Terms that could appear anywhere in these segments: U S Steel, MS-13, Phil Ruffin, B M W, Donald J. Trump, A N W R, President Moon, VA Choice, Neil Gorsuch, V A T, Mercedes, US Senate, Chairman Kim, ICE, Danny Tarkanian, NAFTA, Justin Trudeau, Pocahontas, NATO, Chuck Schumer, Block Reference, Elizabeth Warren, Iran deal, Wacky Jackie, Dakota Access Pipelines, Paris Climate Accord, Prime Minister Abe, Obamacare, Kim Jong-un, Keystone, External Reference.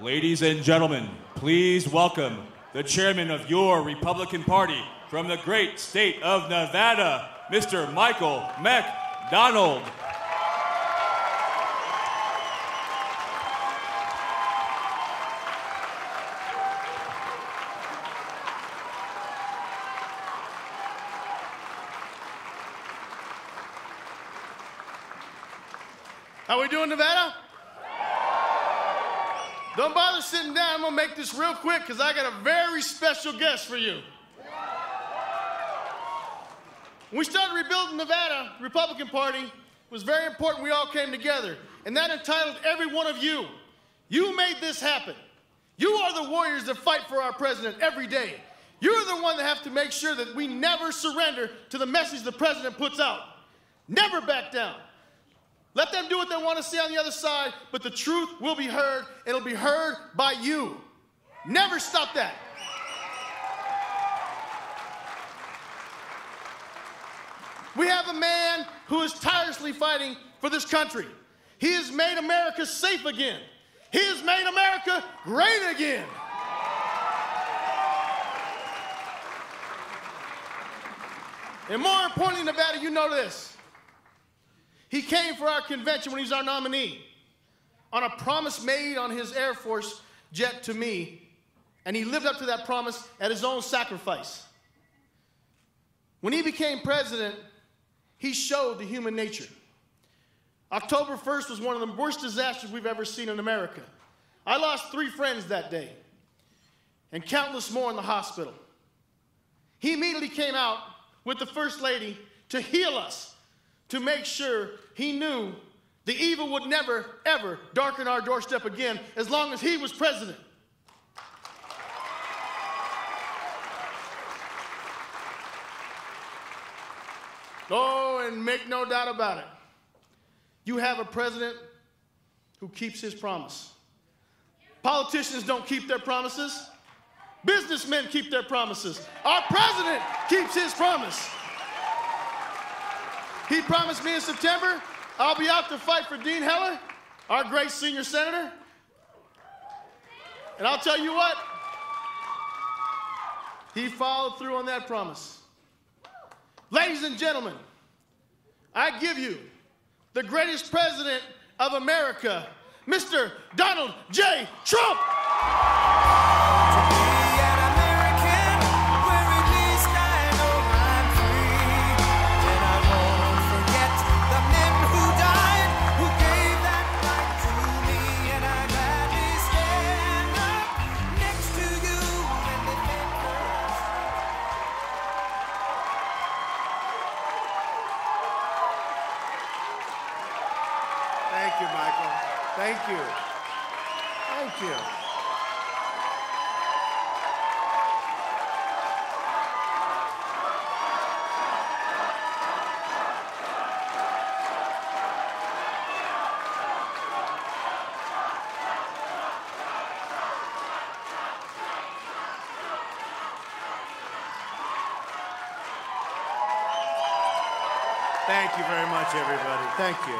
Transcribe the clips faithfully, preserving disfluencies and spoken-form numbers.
Ladies and gentlemen, please welcome the chairman of your Republican Party from the great state of Nevada, Mister Michael McDonald. How we doing, Nevada? Don't bother sitting down. I'm going to make this real quick because I got a very special guest for you. When we started rebuilding Nevada, Republican Party, it was very important we all came together. And that entitled every one of you. You made this happen. You are the warriors that fight for our president every day. You're the one that have to make sure that we never surrender to the message the president puts out. Never back down. Let them do what they want to say on the other side, but the truth will be heard, and it'll be heard by you. Never stop that. We have a man who is tirelessly fighting for this country. He has made America safe again. He has made America great again. And more importantly, Nevada, you know this. He came for our convention when he was our nominee on a promise made on his Air Force jet to me, and he lived up to that promise at his own sacrifice. When he became president, he showed the human nature. October first was one of the worst disasters we've ever seen in America. I lost three friends that day and countless more in the hospital. He immediately came out with the First Lady to heal us, to make sure he knew the evil would never, ever darken our doorstep again as long as he was president. Oh, and make no doubt about it, you have a president who keeps his promise. Politicians don't keep their promises. Businessmen keep their promises. Our president keeps his promise. He promised me in September, I'll be out to fight for Dean Heller, our great senior senator. And I'll tell you what, he followed through on that promise. Ladies and gentlemen, I give you the greatest president of America, Mister Donald J. Trump. Thank you very much, everybody. Thank you.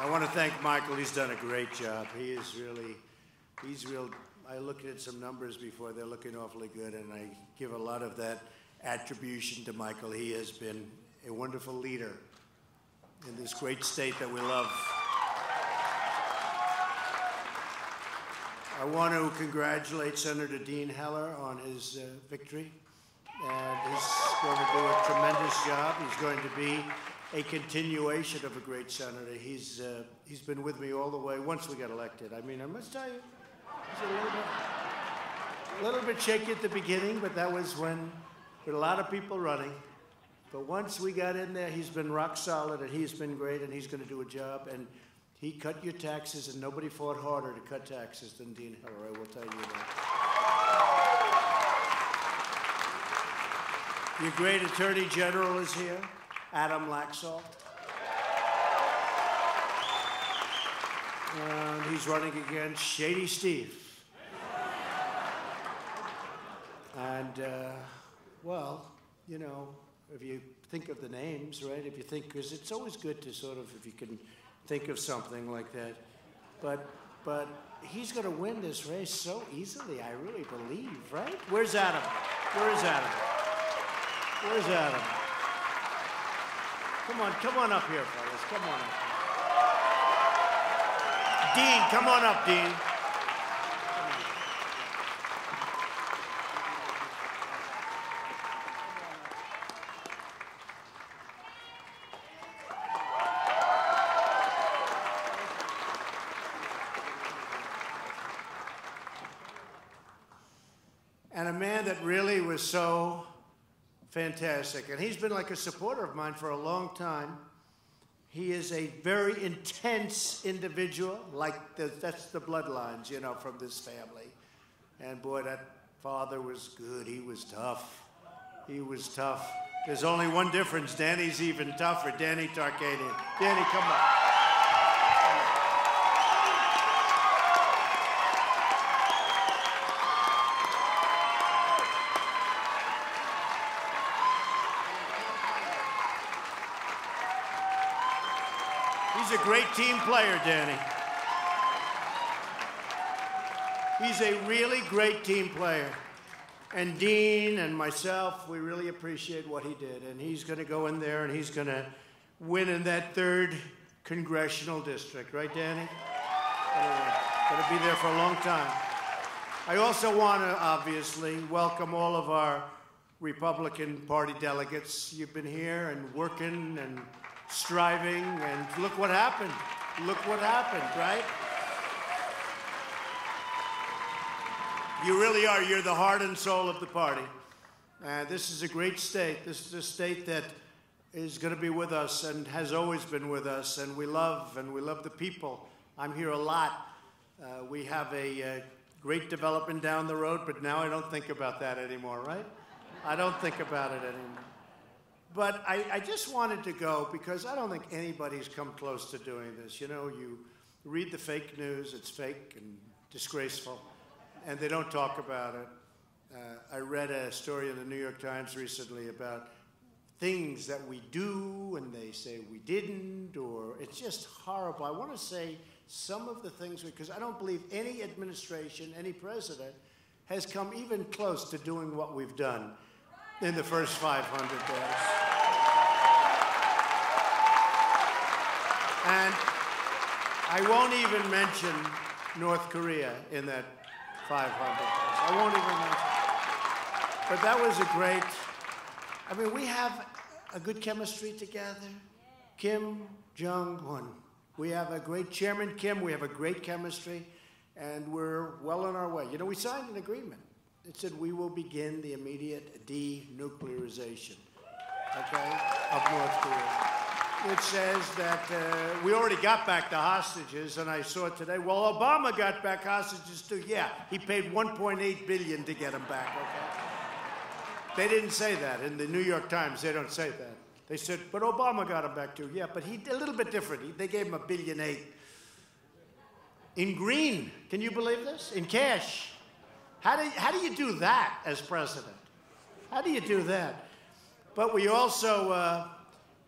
I want to thank Michael. He's done a great job. He is really, he's real. I looked at some numbers before. They're looking awfully good, and I give a lot of that attribution to Michael. He has been a wonderful leader in this great state that we love. I want to congratulate Senator Dean Heller on his uh, victory. And he's going to do a tremendous job. He's going to be a continuation of a great senator. He's, uh, he's been with me all the way once we got elected. I mean, I must tell you, it was a little bit, a little bit shaky at the beginning, but that was when with a lot of people running. But once we got in there, he's been rock solid, and he's been great, and he's going to do a job. And he cut your taxes, and nobody fought harder to cut taxes than Dean Heller, I will tell you that. Your great Attorney General is here, Adam Laxalt. And he's running against Shady Steve. And, uh, well, you know, if you think of the names, right, if you think, because it's always good to sort of, if you can think of something like that. But But he's going to win this race so easily, I really believe, right? Where's Adam? Where's Adam? Where's Adam? Come on, come on up here, fellas. Come on up. Dean, come on up, Dean. And a man that really was so fantastic. And he's been like a supporter of mine for a long time. He is a very intense individual, like the, that's the bloodlines, you know, from this family. And boy, that father was good. He was tough. He was tough. There's only one difference. Danny's even tougher. Danny Tarkanian. Danny, come on. He's a great team player, Danny. He's a really great team player. And Dean and myself, we really appreciate what he did. And he's going to go in there and he's going to win in that third congressional district. Right, Danny? Anyway, going to be there for a long time. I also want to, obviously, welcome all of our Republican Party delegates. You've been here and working and striving, and look what happened. Look what happened, right? You really are. You're the heart and soul of the party. Uh, this is a great state. This is a state that is going to be with us and has always been with us, and we love, and we love the people. I'm here a lot. Uh, we have a uh, great development down the road, but now I don't think about that anymore, right? I don't think about it anymore. But I, I just wanted to go because I don't think anybody's come close to doing this. You know, you read the fake news, it's fake and disgraceful, and they don't talk about it. Uh, I read a story in the New York Times recently about things that we do and they say we didn't, or it's just horrible. I want to say some of the things, because I don't believe any administration, any president, has come even close to doing what we've done in the first five hundred days. And I won't even mention North Korea in that five hundred days. I won't even mention it. But that was a great, I mean, we have a good chemistry together. Kim Jong-un. We have a great Chairman Kim. We have a great chemistry. And we're well on our way. You know, we signed an agreement. It said we will begin the immediate denuclearization, okay, of North Korea. It says that uh, we already got back the hostages, and I saw today, well, Obama got back hostages too. Yeah, he paid one point eight billion dollars to get them back, okay? They didn't say that. In the New York Times, they don't say that. They said, but Obama got them back too. Yeah, but he a little bit different. He, they gave him a billion eight. In green, can you believe this? In cash. How do, how do you do that as president? How do you do that? But we also, uh,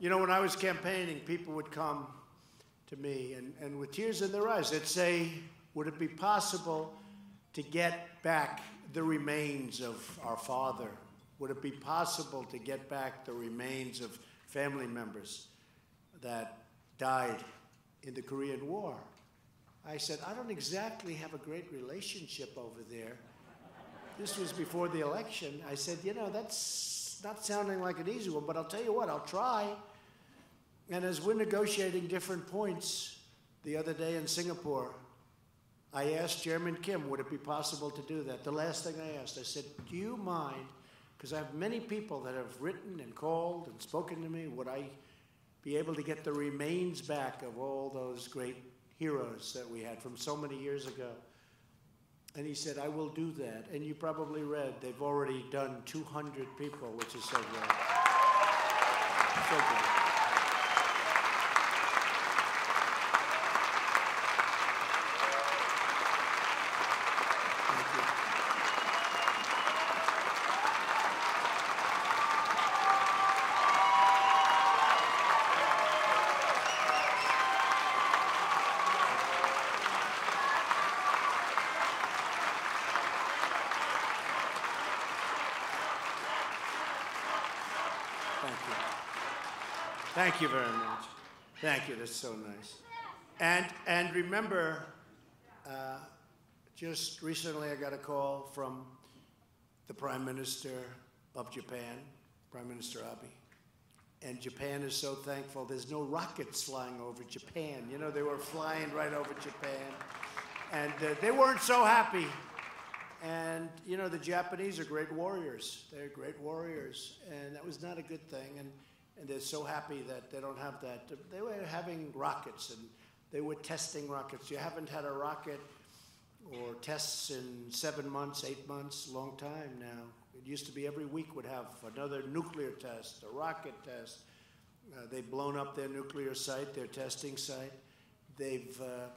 you know, when I was campaigning, people would come to me and, and with tears in their eyes, they'd say, would it be possible to get back the remains of our father? Would it be possible to get back the remains of family members that died in the Korean War? I said, I don't exactly have a great relationship over there. This was before the election. I said, you know, that's not sounding like an easy one, but I'll tell you what, I'll try. And as we're negotiating different points, the other day in Singapore, I asked Chairman Kim, would it be possible to do that? The last thing I asked, I said, do you mind, because I have many people that have written and called and spoken to me, would I be able to get the remains back of all those great heroes that we had from so many years ago? And he said, I will do that. And you probably read, they've already done two hundred people, which is so great. So great. Thank you. Thank you very much. Thank you. That's so nice. And, and remember, uh, just recently I got a call from the Prime Minister of Japan, Prime Minister Abe. And Japan is so thankful. There's no rockets flying over Japan. You know, they were flying right over Japan. And uh, they weren't so happy. And, you know, the Japanese are great warriors. They're great warriors. And that was not a good thing. And, and they're so happy that they don't have that. They were having rockets, and they were testing rockets. You haven't had a rocket or tests in seven months, eight months, long time now. It used to be every week would have another nuclear test, a rocket test. Uh, they've blown up their nuclear site, their testing site. They've uh,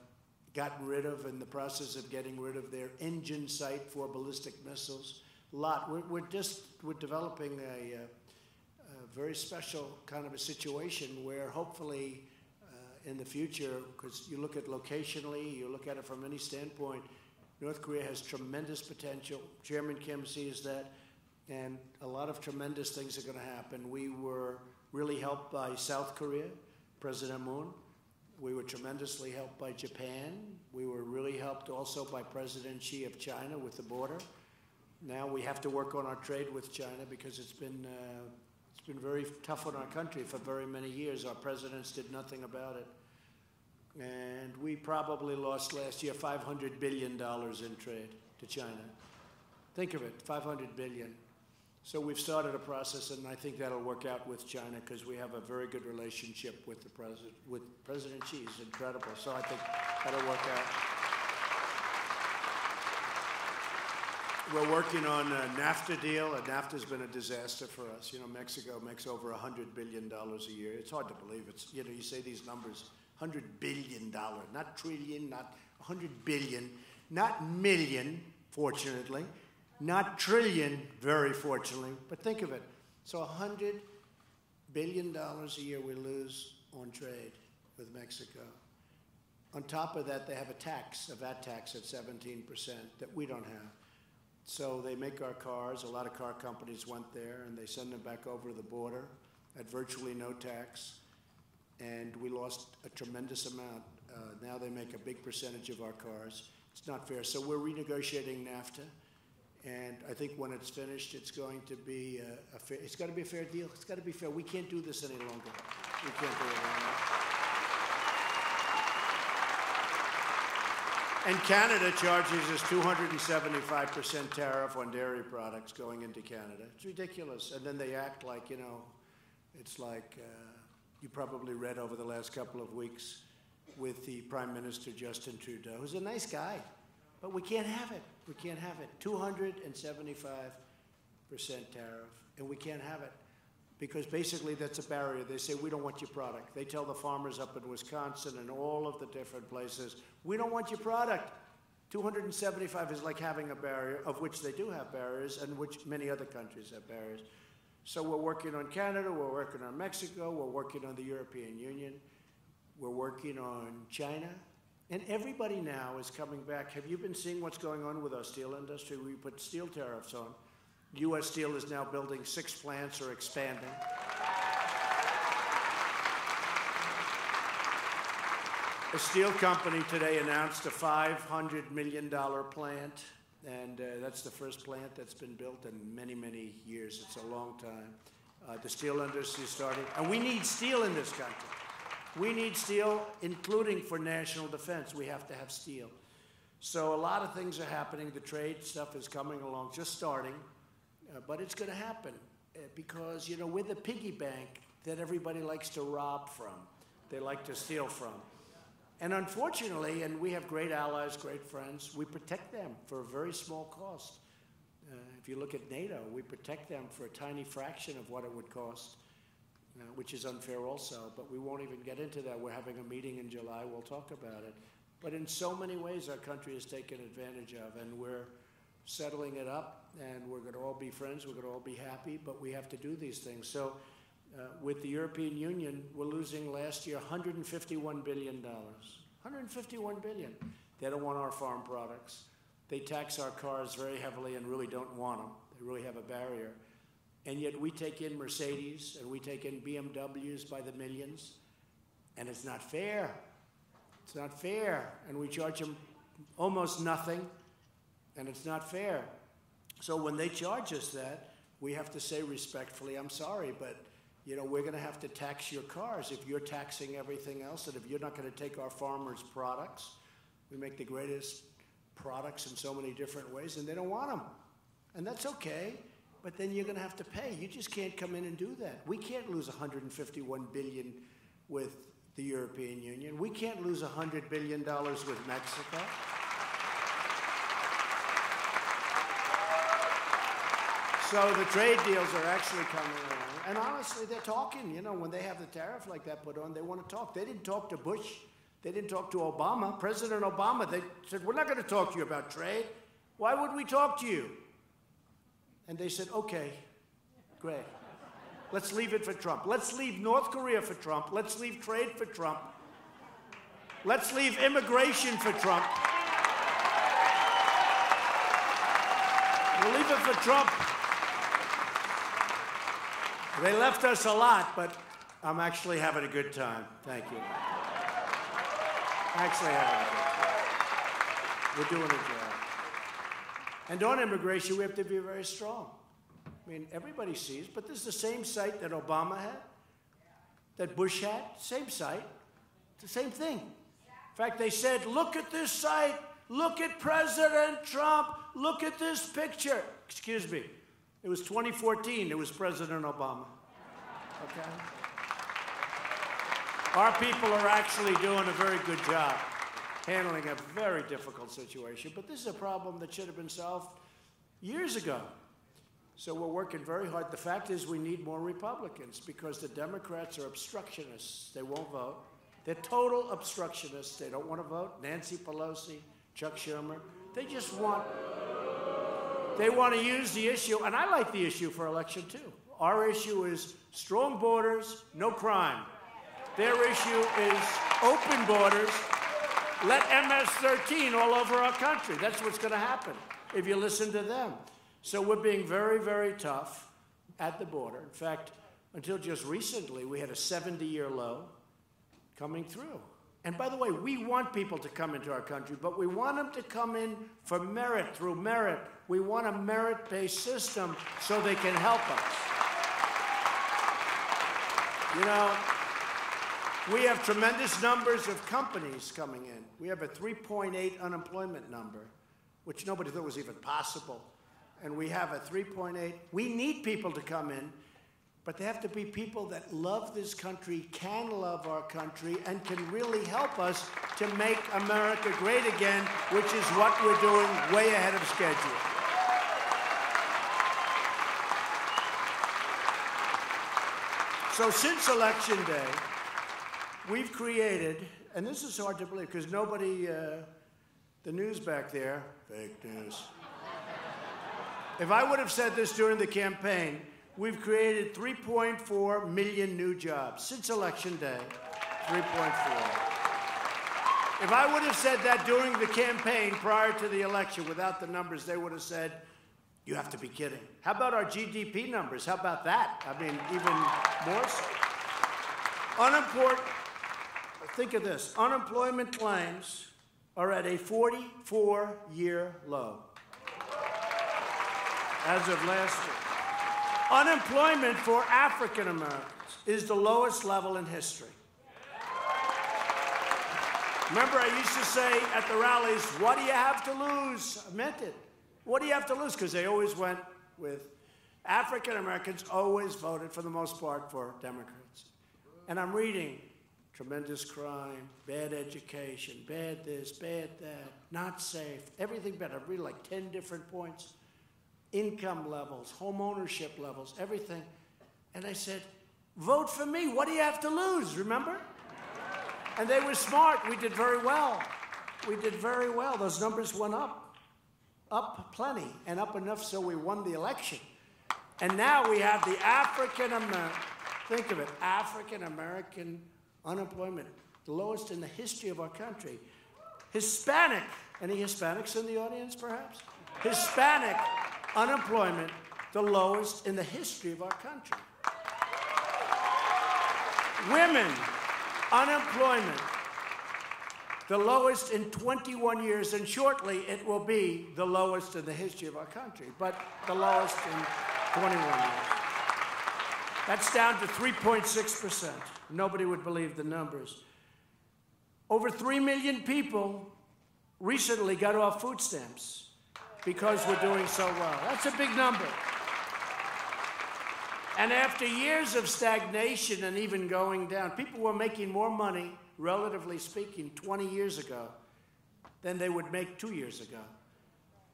gotten rid of, in the process of getting rid of, their engine site for ballistic missiles. A lot. We're, we're just we're developing a, a, a very special kind of a situation where hopefully uh, in the future, because you look at locationally, you look at it from any standpoint, North Korea has tremendous potential. Chairman Kim sees that, and a lot of tremendous things are going to happen. We were really helped by South Korea, President Moon. We were tremendously helped by Japan. We were really helped also by President Xi of China with the border. Now we have to work on our trade with China because it's been, uh, it's been very tough on our country for very many years. Our presidents did nothing about it. And we probably lost last year five hundred billion dollars in trade to China. Think of it, five hundred billion dollars. So we've started a process, and I think that'll work out with China because we have a very good relationship with the president. With President Xi, is incredible. So I think that'll work out. We're working on a NAFTA deal. A NAFTA's been a disaster for us. You know, Mexico makes over one hundred billion dollars a year. It's hard to believe. It's, you know, you say these numbers. one hundred billion dollars, not trillion, not one hundred billion, not million, fortunately, not trillion, very fortunately, but think of it. So one hundred billion dollars a year we lose on trade with Mexico. On top of that, they have a tax, a V A T tax at seventeen percent that we don't have. So they make our cars. A lot of car companies went there, and they send them back over the border at virtually no tax. And we lost a tremendous amount. Uh, now they make a big percentage of our cars. It's not fair. So we're renegotiating NAFTA, and I think when it's finished, it's going to be a, a fair. It's got to be a fair deal. It's got to be fair. We can't do this any longer. We can't do it anymore. And Canada charges us two hundred seventy-five percent tariff on dairy products going into Canada. It's ridiculous. And then they act like, you know, it's like. Uh, You probably read over the last couple of weeks with the Prime Minister, Justin Trudeau, who's a nice guy, but we can't have it. We can't have it. two hundred seventy-five percent tariff, and we can't have it because basically that's a barrier. They say, we don't want your product. They tell the farmers up in Wisconsin and all of the different places, we don't want your product. two hundred seventy-five is like having a barrier, of which they do have barriers and which many other countries have barriers. So we're working on Canada, we're working on Mexico, we're working on the European Union, we're working on China. And everybody now is coming back. Have you been seeing what's going on with our steel industry? We put steel tariffs on. U S Steel is now building six plants or expanding. A steel company today announced a five hundred million dollars plant. And uh, that's the first plant that's been built in many, many years. It's a long time. Uh, the steel industry is starting. And we need steel in this country. We need steel, including for national defense. We have to have steel. So a lot of things are happening. The trade stuff is coming along, just starting. Uh, but it's going to happen uh, because, you know, we're the piggy bank that everybody likes to rob from. They like to steal from. And unfortunately, and we have great allies, great friends, we protect them for a very small cost. Uh, if you look at NATO, we protect them for a tiny fraction of what it would cost, uh, which is unfair also, but we won't even get into that. We're having a meeting in July. We'll talk about it. But in so many ways, our country is taken advantage of, and we're settling it up, and we're going to all be friends. We're going to all be happy, but we have to do these things. So. Uh, with the European Union, we're losing last year one hundred fifty-one billion dollars. one hundred fifty-one billion dollars. They don't want our farm products. They tax our cars very heavily and really don't want them. They really have a barrier. And yet we take in Mercedes and we take in B M Ws by the millions, and it's not fair. It's not fair. And we charge them almost nothing, and it's not fair. So when they charge us that, we have to say respectfully, I'm sorry, but you know, we're going to have to tax your cars if you're taxing everything else, and if you're not going to take our farmers' products. We make the greatest products in so many different ways, and they don't want them. And that's okay. But then you're going to have to pay. You just can't come in and do that. We can't lose one hundred fifty-one billion dollars with the European Union. We can't lose one hundred billion dollars with Mexico. So the trade deals are actually coming around. And honestly, they're talking. You know, when they have the tariff like that put on, they want to talk. They didn't talk to Bush. They didn't talk to Obama. President Obama, they said, we're not going to talk to you about trade. Why would we talk to you? And they said, okay, great. Let's leave it for Trump. Let's leave North Korea for Trump. Let's leave trade for Trump. Let's leave immigration for Trump. We'll leave it for Trump. They left us a lot, but I'm actually having a good time. Thank you. Actually having a good time. We're doing a job. And on immigration, we have to be very strong. I mean, everybody sees, but this is the same site that Obama had, that Bush had, same site, it's the same thing. In fact, they said, look at this site, look at President Trump, look at this picture. Excuse me, it was twenty fourteen, it was President Obama, okay? Our people are actually doing a very good job handling a very difficult situation, but this is a problem that should have been solved years ago. So we're working very hard. The fact is we need more Republicans because the Democrats are obstructionists. They won't vote. They're total obstructionists. They don't want to vote. Nancy Pelosi, Chuck Schumer, they just want, they want to use the issue, and I like the issue for election too. Our issue is strong borders, no crime. Their issue is open borders. Let M S thirteen all over our country. That's what's going to happen if you listen to them. So we're being very, very tough at the border. In fact, until just recently, we had a seventy-year low coming through. And by the way, we want people to come into our country, but we want them to come in for merit, through merit. We want a merit-based system so they can help us. You know, we have tremendous numbers of companies coming in. We have a three point eight unemployment number, which nobody thought was even possible. And we have a three point eight. We need people to come in, but they have to be people that love this country, can love our country, and can really help us to make America great again, which is what we're doing way ahead of schedule. So since Election Day, we've created, and this is hard to believe because nobody, uh, the news back there, fake news. If I would have said this during the campaign, we've created three point four million new jobs since Election Day, three point four. If I would have said that during the campaign prior to the election without the numbers, they would have said, you have to be kidding. How about our G D P numbers? How about that? I mean, even more so. Unimportant. Think of this. Unemployment claims are at a forty-four year low as of last year. Unemployment for African Americans is the lowest level in history. Remember, I used to say at the rallies, what do you have to lose? I meant it. What do you have to lose? Because they always went with African Americans, always voted for the most part for Democrats. And I'm reading. Tremendous crime, bad education, bad this, bad that, not safe, everything bad. I read like ten different points. Income levels, home ownership levels, everything. And I said, vote for me. What do you have to lose, remember? And they were smart. We did very well. We did very well. Those numbers went up, up plenty, and up enough so we won the election. And now we have the African American, think of it, African American unemployment, the lowest in the history of our country. Hispanic, any Hispanics in the audience perhaps? Hispanic unemployment the lowest in the history of our country. Women, unemployment, the lowest in twenty-one years, and shortly it will be the lowest in the history of our country, but the lowest in twenty-one years. That's down to three point six percent. Nobody would believe the numbers. Over three million people recently got off food stamps because we're doing so well. That's a big number. And after years of stagnation and even going down, people were making more money, relatively speaking, twenty years ago than they would make two years ago.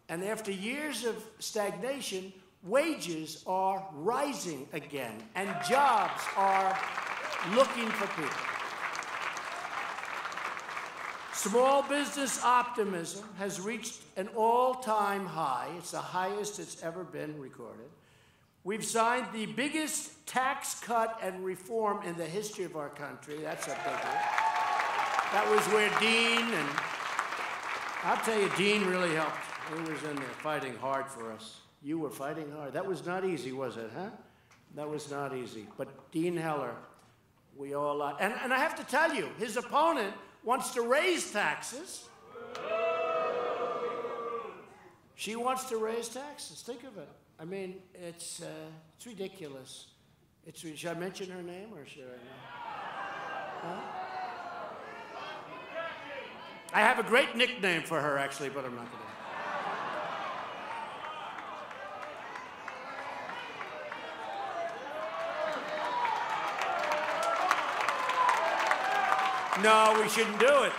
And after years of stagnation, wages are rising again, and jobs are looking for people. Small business optimism has reached an all-time high. It's the highest it's ever been recorded. We've signed the biggest tax cut and reform in the history of our country. That's a big one. That was where Dean, and I'll tell you, Dean really helped. He was in there fighting hard for us. You were fighting hard. That was not easy, was it, huh? That was not easy. But Dean Heller, we all are. And, and I have to tell you, his opponent wants to raise taxes. She wants to raise taxes. Think of it. I mean, it's, uh, it's ridiculous. It's, should I mention her name or should I not? Huh? I have a great nickname for her, actually, but I'm not going to. No, we shouldn't do it.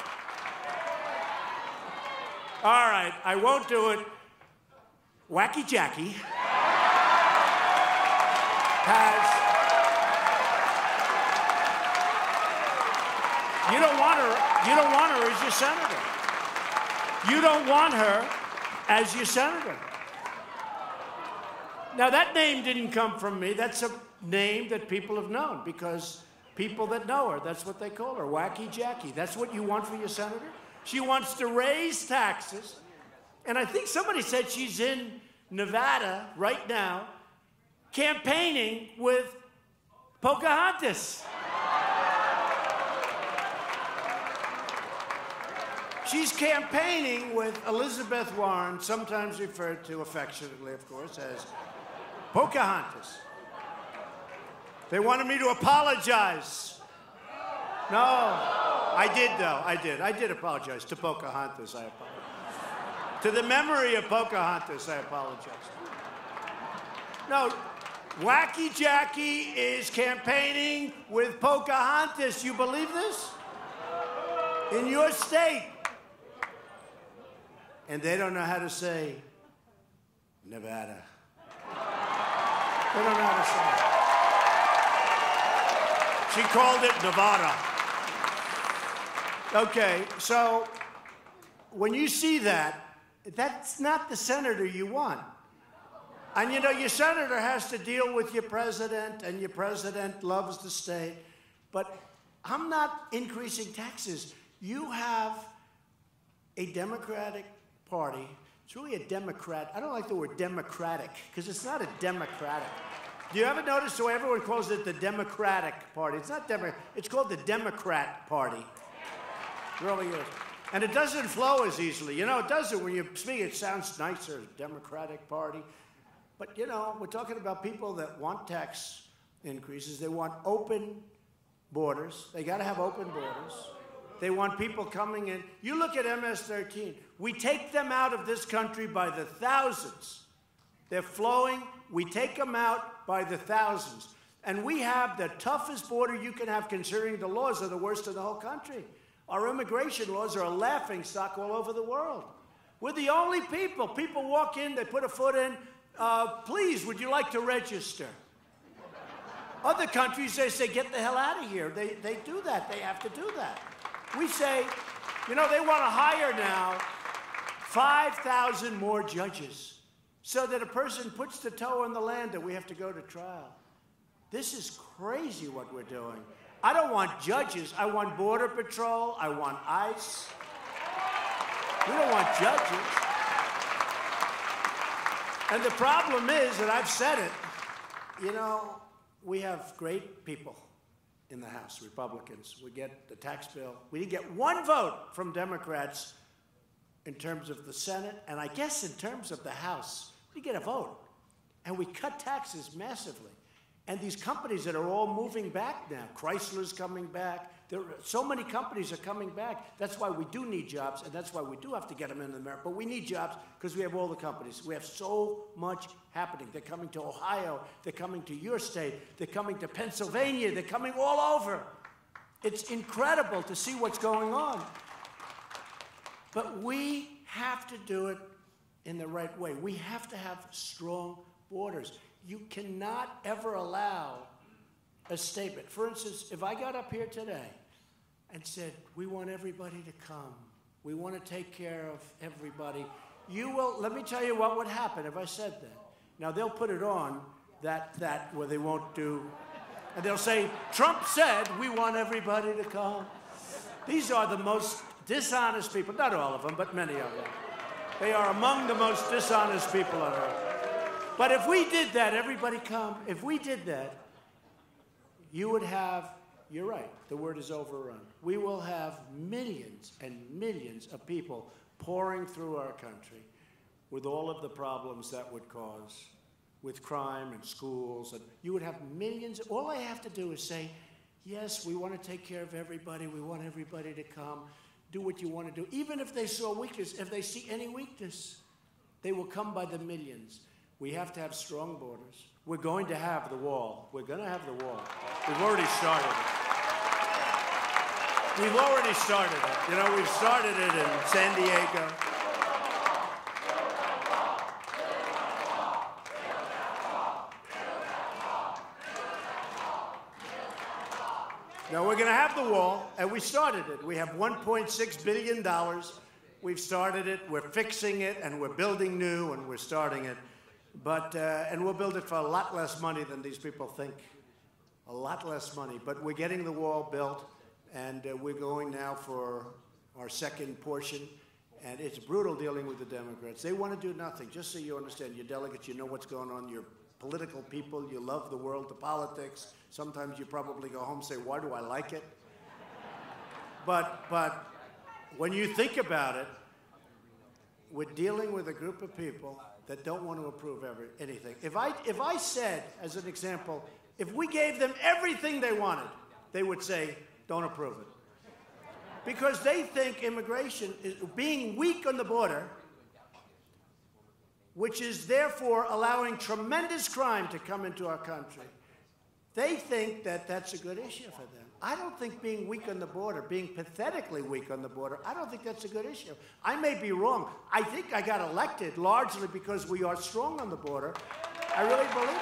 All right, I won't do it. Wacky Jackie has... You don't want her, you don't want her as your senator. You don't want her as your senator. Now, that name didn't come from me. That's a name that people have known because people that know her, that's what they call her, Wacky Jackie. That's what you want for your senator? She wants to raise taxes. And I think somebody said she's in Nevada right now campaigning with Pocahontas. She's campaigning with Elizabeth Warren, sometimes referred to affectionately, of course, as Pocahontas. They wanted me to apologize. No. I did, though. I did. I did apologize. To Pocahontas, I apologize. To the memory of Pocahontas, I apologize. No. Wacky Jackie is campaigning with Pocahontas. You believe this? In your state. And they don't know how to say Nevada. They don't know how to say it. She called it Nevada. Okay, so when you see that, that's not the senator you want. And you know, your senator has to deal with your president, and your president loves the state. But I'm not increasing taxes. You have a Democratic Party. It's really a Democrat. I don't like the word democratic, because it's not a democratic. Do you ever notice so everyone calls it the Democratic Party? It's not Democrat. It's called the Democrat Party. It really is. And it doesn't flow as easily. You know, it doesn't. When you speak, it sounds nicer, Democratic Party. But, you know, we're talking about people that want tax increases. They want open borders. They got to have open borders. They want people coming in. You look at M S thirteen. We take them out of this country by the thousands. They're flowing. We take them out by the thousands. And we have the toughest border you can have, considering the laws are the worst in the whole country. Our immigration laws are a laughingstock all over the world. We're the only people. People walk in, they put a foot in. Uh, please, would you like to register? Other countries, they say, get the hell out of here. They, they do that. They have to do that. We say, you know, they want to hire now five thousand more judges, so that a person puts the toe in the land that we have to go to trial. This is crazy what we're doing. I don't want judges. I want Border Patrol. I want ICE. We don't want judges. And the problem is, and I've said it, you know, we have great people in the House, Republicans. We get the tax bill. We didn't get one vote from Democrats in terms of the Senate, and I guess in terms of the House, we get a vote. And we cut taxes massively. And these companies that are all moving back now, Chrysler's coming back. There are, so many companies are coming back. That's why we do need jobs, and that's why we do have to get them into America. But we need jobs because we have all the companies. We have so much happening. They're coming to Ohio. They're coming to your state. They're coming to Pennsylvania. They're coming all over. It's incredible to see what's going on. But we have to do it in the right way. We have to have strong borders. You cannot ever allow a statement. For instance, if I got up here today and said, we want everybody to come, we want to take care of everybody, you will, let me tell you what would happen if I said that. Now, they'll put it on that, that, where they won't do, and they'll say, Trump said we want everybody to come. These are the most dishonest people, not all of them, but many of them. They are among the most dishonest people on earth. But if we did that, everybody come, if we did that, you would have, you're right, the word is overrun. We will have millions and millions of people pouring through our country with all of the problems that would cause, with crime and schools. And you would have millions. All I have to do is say, yes, we want to take care of everybody. We want everybody to come. Do what you want to do. Even if they saw weakness, if they see any weakness, they will come by the millions. We have to have strong borders. We're going to have the wall. We're going to have the wall. We've already started it. We've already started it. You know, we've started it in San Diego. Now, we're going to have the wall, and we started it. We have one point six billion dollars. We've started it. We're fixing it, and we're building new, and we're starting it. But, uh, and we'll build it for a lot less money than these people think. A lot less money. But we're getting the wall built, and uh, we're going now for our second portion. And it's brutal dealing with the Democrats. They want to do nothing, just so you understand. Your delegates, you know what's going on. You're political people. You love the world, the politics. Sometimes you probably go home and say, why do I like it? but, but when you think about it, we're dealing with a group of people that don't want to approve every, anything. If I, if I said, as an example, if we gave them everything they wanted, they would say, don't approve it. Because they think immigration is being weak on the border, which is therefore allowing tremendous crime to come into our country. They think that that's a good issue for them. I don't think being weak on the border, being pathetically weak on the border, I don't think that's a good issue. I may be wrong. I think I got elected largely because we are strong on the border. I really believe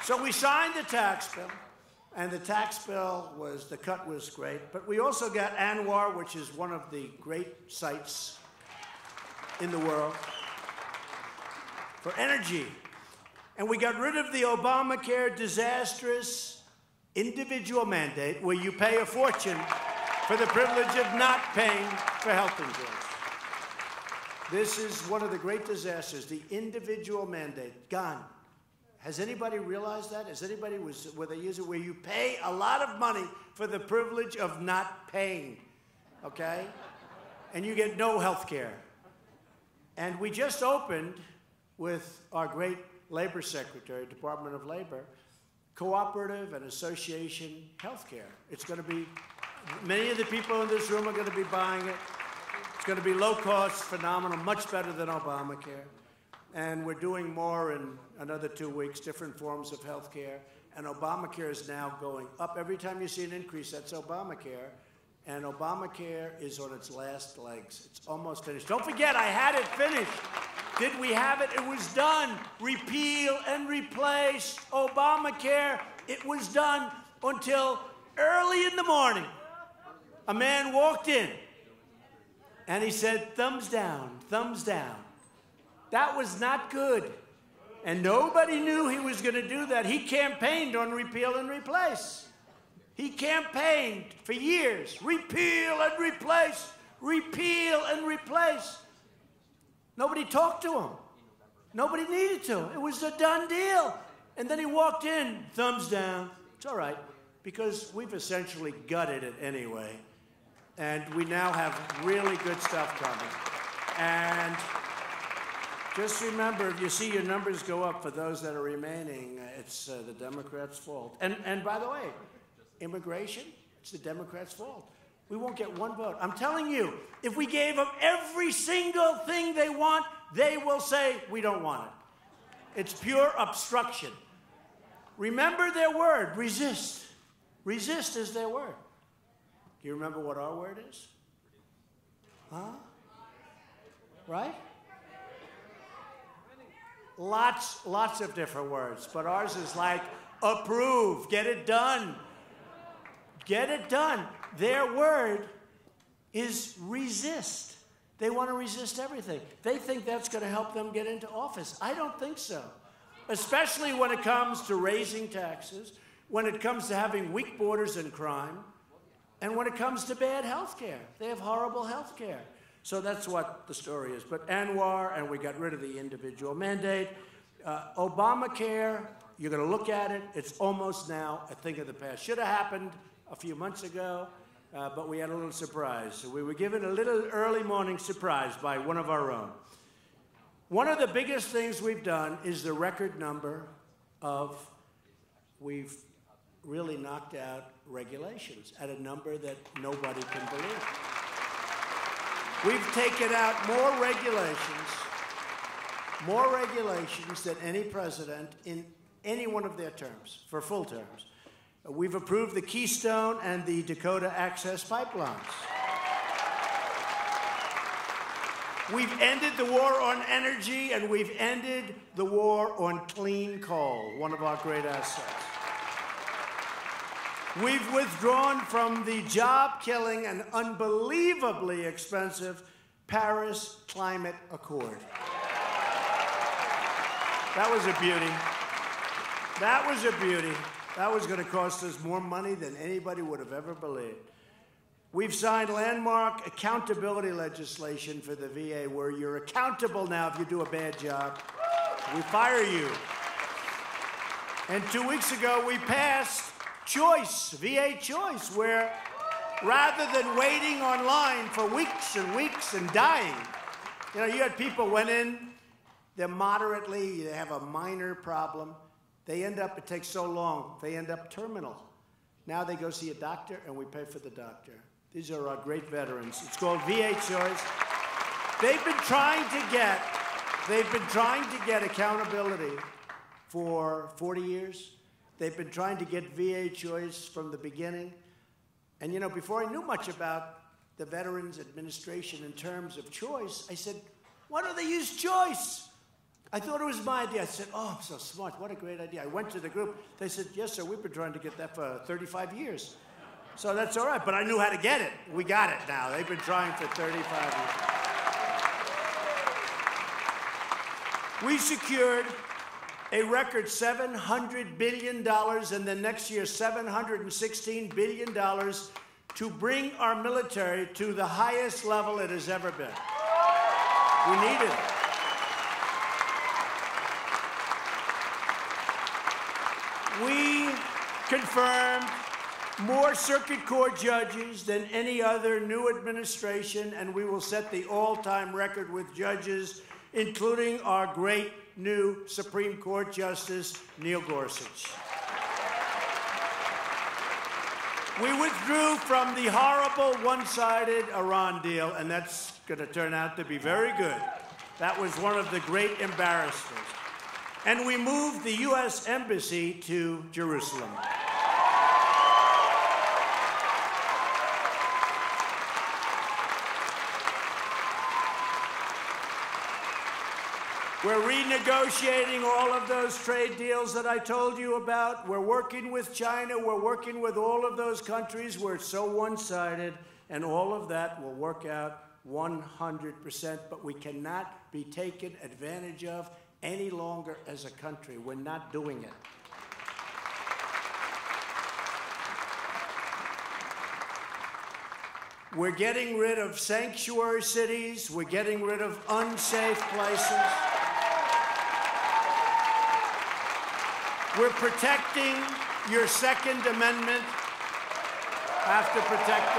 it. So we signed the tax bill, and the tax bill was, the cut was great. But we also got A N W R, which is one of the great sites in the world for energy. And we got rid of the Obamacare disastrous individual mandate where you pay a fortune for the privilege of not paying for health insurance. This is one of the great disasters, the individual mandate, gone. Has anybody realized that? Has anybody, was, were they using it where you pay a lot of money for the privilege of not paying, okay? And you get no health care. And we just opened with our great Labor Secretary, Department of Labor, cooperative and association healthcare. It's going to be, many of the people in this room are going to be buying it. It's going to be low cost, phenomenal, much better than Obamacare. And we're doing more in another two weeks, different forms of healthcare. And Obamacare is now going up. Every time you see an increase, that's Obamacare. And Obamacare is on its last legs. It's almost finished. Don't forget, I had it finished. Did we have it? It was done. Repeal and replace Obamacare. It was done until early in the morning. A man walked in, and he said, thumbs down, thumbs down. That was not good. And nobody knew he was going to do that. He campaigned on repeal and replace. He campaigned for years. Repeal and replace. repeal and replace. Nobody talked to him. Nobody needed to. It was a done deal. And then he walked in, thumbs down. It's all right, because we've essentially gutted it anyway. And we now have really good stuff coming. And just remember, if you see your numbers go up for those that are remaining, it's uh, the Democrats' fault. And, and by the way, immigration, it's the Democrats' fault. We won't get one vote. I'm telling you, if we gave them every single thing they want, they will say, we don't want it. It's pure obstruction. Remember their word, resist. Resist is their word. Do you remember what our word is? Huh? Right? Lots, lots of different words, but ours is like approve, get it done. Get it done. Their word is resist. They want to resist everything. They think that's going to help them get into office. I don't think so, especially when it comes to raising taxes, when it comes to having weak borders and crime, and when it comes to bad health care. They have horrible health care. So that's what the story is. But A N W R, and we got rid of the individual mandate. Uh, Obamacare, you're going to look at it. It's almost now a thing of the past. Should have happened a few months ago, uh, but we had a little surprise. So we were given a little early morning surprise by one of our own. One of the biggest things we've done is the record number of, we've really knocked out regulations at a number that nobody can believe. We've taken out more regulations, more regulations than any president in any one of their terms, for full terms. We've approved the Keystone and the Dakota Access Pipelines. We've ended the war on energy, and we've ended the war on clean coal, one of our great assets. We've withdrawn from the job-killing and unbelievably expensive Paris Climate Accord. That was a beauty. That was a beauty. That was going to cost us more money than anybody would have ever believed. We've signed landmark accountability legislation for the V A, where you're accountable now if you do a bad job. We fire you. And two weeks ago, we passed Choice, V A Choice, where rather than waiting online for weeks and weeks and dying, you know, you had people went in, they're moderately, they have a minor problem. They end up, it takes so long, they end up terminal. Now they go see a doctor, and we pay for the doctor. These are our great veterans. It's called V A Choice. They've been trying to get, they've been trying to get accountability for forty years. They've been trying to get V A Choice from the beginning. And, you know, before I knew much about the Veterans Administration in terms of choice, I said, why don't they use choice? I thought it was my idea. I said, oh, I'm so smart. What a great idea. I went to the group. They said, yes, sir, we've been trying to get that for thirty-five years. So that's all right. But I knew how to get it. We got it now. They've been trying for thirty-five years. We secured a record seven hundred billion dollars, and then next year, seven hundred sixteen billion dollars to bring our military to the highest level it has ever been. We need it. We confirmed more circuit court judges than any other new administration, and we will set the all-time record with judges, including our great new Supreme Court Justice, Neil Gorsuch. We withdrew from the horrible one-sided Iran deal, and that's going to turn out to be very good. That was one of the great embarrassments. And we moved the U S Embassy to Jerusalem. We're renegotiating all of those trade deals that I told you about. We're working with China. We're working with all of those countries where it's so one-sided, and all of that will work out one hundred percent. But we cannot be taken advantage of any longer as a country. We're not doing it. We're getting rid of sanctuary cities. We're getting rid of unsafe places. We're protecting your Second Amendment. Have to protect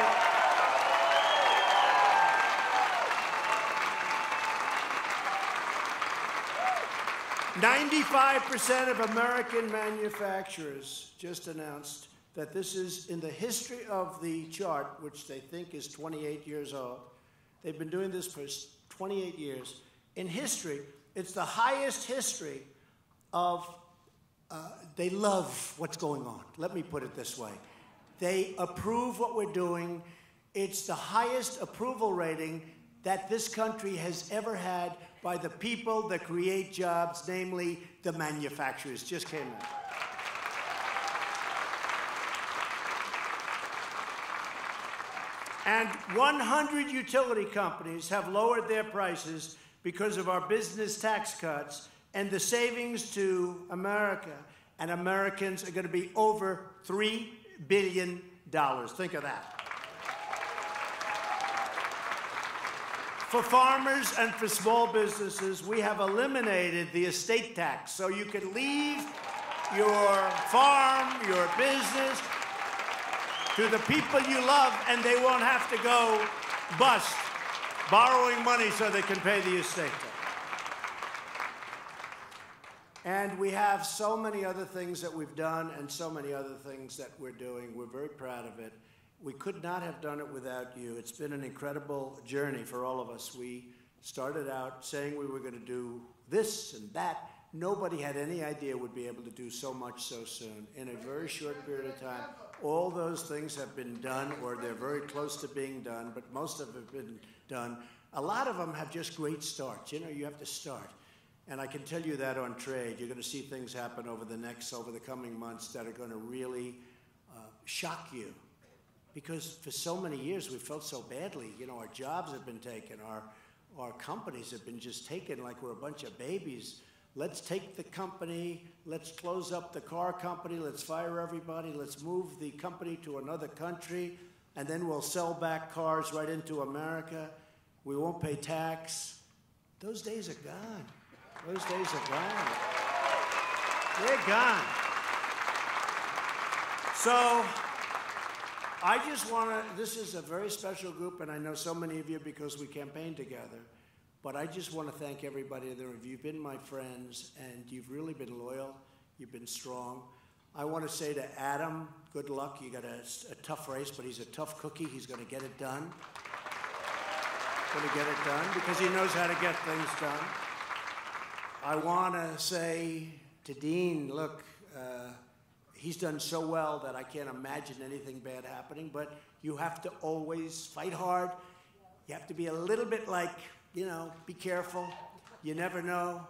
it. ninety-five percent of American manufacturers just announced that this is in the history of the chart, which they think is twenty-eight years old. They've been doing this for twenty-eight years. In history, it's the highest history of, uh, they love what's going on. Let me put it this way. They approve what we're doing. It's the highest approval rating that this country has ever had by the people that create jobs, namely the manufacturers. Just came out. And one hundred utility companies have lowered their prices because of our business tax cuts, and the savings to America and Americans are going to be over three billion dollars. Think of that. For farmers and for small businesses, we have eliminated the estate tax, so you can leave your farm, your business, to the people you love, and they won't have to go bust borrowing money so they can pay the estate tax. And we have so many other things that we've done and so many other things that we're doing. We're very proud of it. We could not have done it without you. It's been an incredible journey for all of us. We started out saying we were going to do this and that. Nobody had any idea we'd be able to do so much so soon. In a very short period of time, all those things have been done, or they're very close to being done, but most of them have been done. A lot of them have just great starts. You know, you have to start. And I can tell you that on trade. You're going to see things happen over the next, over the coming months that are going to really uh, shock you. Because for so many years, we felt so badly. You know, our jobs have been taken. Our, our companies have been just taken like we're a bunch of babies. Let's take the company, let's close up the car company, let's fire everybody, let's move the company to another country, and then we'll sell back cars right into America. We won't pay tax. Those days are gone. Those days are gone. They're gone. So I just want to, this is a very special group, and I know so many of you because we campaigned together. But I just want to thank everybody in the room. You've been my friends, and you've really been loyal. You've been strong. I want to say to Adam, good luck. You got a, a tough race, but he's a tough cookie. He's going to get it done. Going to get it done because he knows how to get things done. I want to say to Dean, look, uh, he's done so well that I can't imagine anything bad happening. But you have to always fight hard. You have to be a little bit like, you know, be careful. You never know.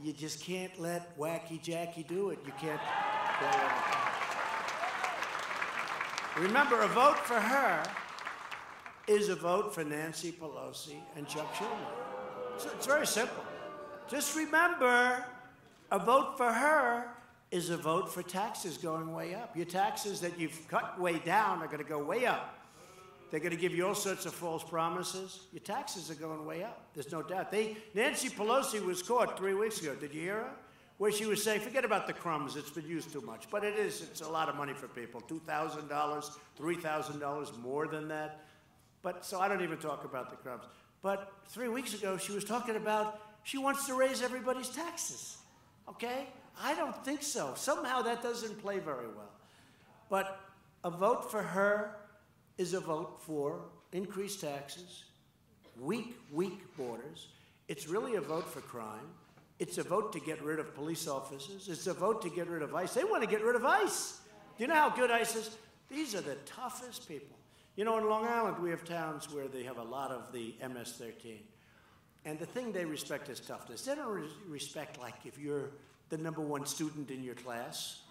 You just can't let Wacky Jackie do it. You can't. Remember, a vote for her is a vote for Nancy Pelosi and Chuck Schumer. So it's very simple. Just remember, a vote for her is a vote for taxes going way up. Your taxes that you've cut way down are going to go way up. They're going to give you all sorts of false promises. Your taxes are going way up. There's no doubt. They, Nancy Pelosi was caught three weeks ago. Did you hear her? Where she was saying, forget about the crumbs. It's been used too much. But it is. It's a lot of money for people. two thousand dollars, three thousand dollars, more than that. But so I don't even talk about the crumbs. But three weeks ago, she was talking about she wants to raise everybody's taxes. Okay? I don't think so. Somehow that doesn't play very well. But a vote for her is a vote for increased taxes, weak, weak borders. It's really a vote for crime. It's a vote to get rid of police officers. It's a vote to get rid of ICE. They want to get rid of ICE. Do you know how good ICE is? These are the toughest people. You know, in Long Island, we have towns where they have a lot of the M S thirteen. And the thing they respect is toughness. They don't respect, like, if you're the number one student in your class.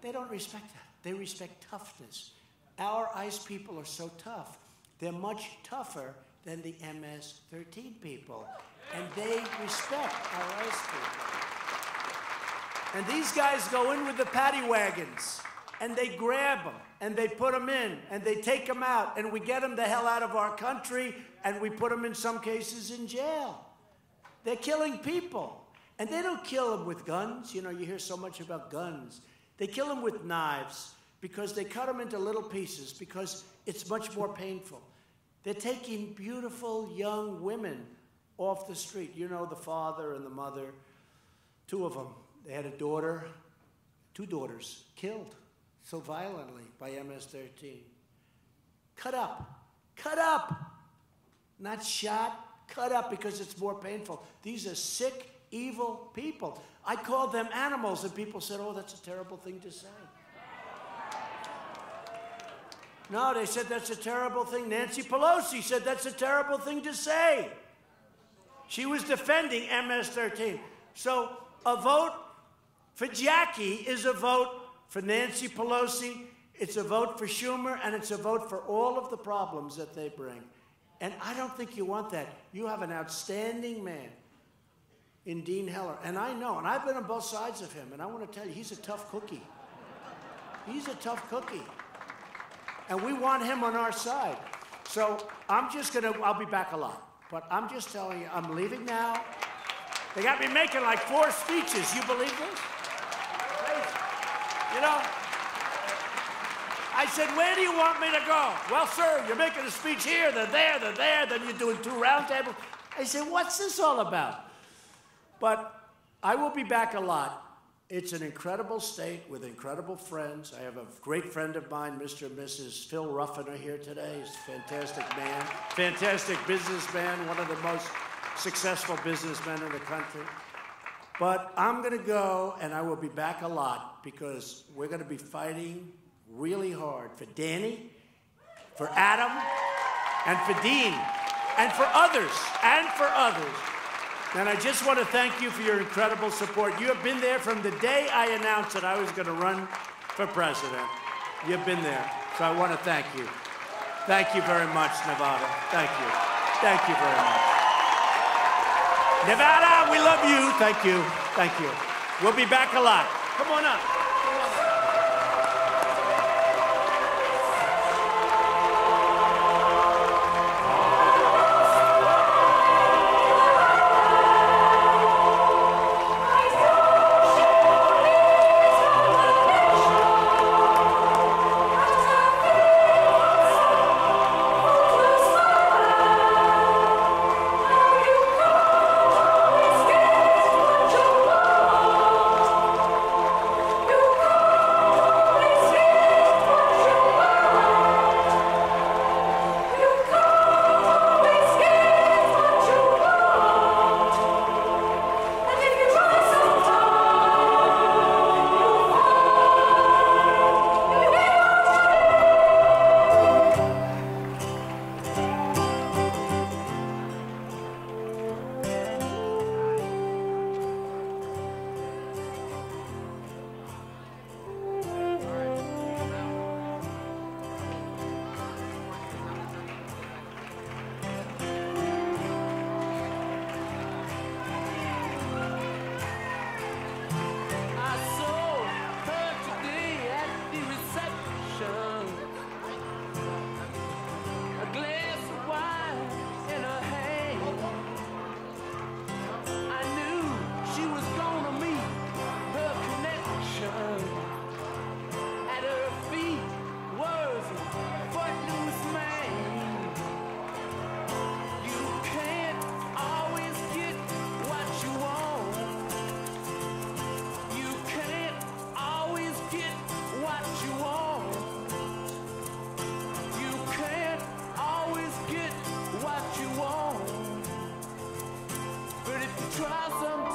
They don't respect that. They respect toughness. Our ICE people are so tough. They're much tougher than the M S thirteen people. And they respect our ICE people. And these guys go in with the paddy wagons. and they grab them, and they put them in, and they take them out, and we get them the hell out of our country, and we put them in some cases in jail. They're killing people. And they don't kill them with guns. You know, you hear so much about guns. They kill them with knives because they cut them into little pieces because it's much more painful. They're taking beautiful young women off the street. You know, the father and the mother, two of them. They had a daughter, two daughters, killed so violently by M S thirteen. Cut up. Cut up. Not shot. Cut up because it's more painful. These are sick, evil people. I called them animals, and people said, oh, that's a terrible thing to say. No, they said that's a terrible thing. Nancy Pelosi said that's a terrible thing to say. She was defending M S thirteen. So a vote for Jackie is a vote for Nancy Pelosi, it's a vote for Schumer, and it's a vote for all of the problems that they bring. And I don't think you want that. You have an outstanding man in Dean Heller. And I know, and I've been on both sides of him, and I want to tell you, he's a tough cookie. He's a tough cookie. And we want him on our side. So I'm just going to, I'll be back a lot. But I'm just telling you, I'm leaving now. They got me making like four speeches. You believe this? You know, I said, where do you want me to go? Well, sir, you're making a speech here, then there, then there, then you're doing two roundtables. I said, what's this all about? But I will be back a lot. It's an incredible state with incredible friends. I have a great friend of mine, Mister and Missus Phil Ruffin, are here today. He's a fantastic man, fantastic businessman, one of the most successful businessmen in the country. But I'm going to go, and I will be back a lot, because we're going to be fighting really hard for Danny, for Adam, and for Dean, and for others, and for others. And I just want to thank you for your incredible support. You have been there from the day I announced that I was going to run for president. You've been there. So I want to thank you. Thank you very much, Nevada. Thank you. Thank you very much. Nevada, we love you. Thank you. Thank you. We'll be back a lot. Come on up. Try some.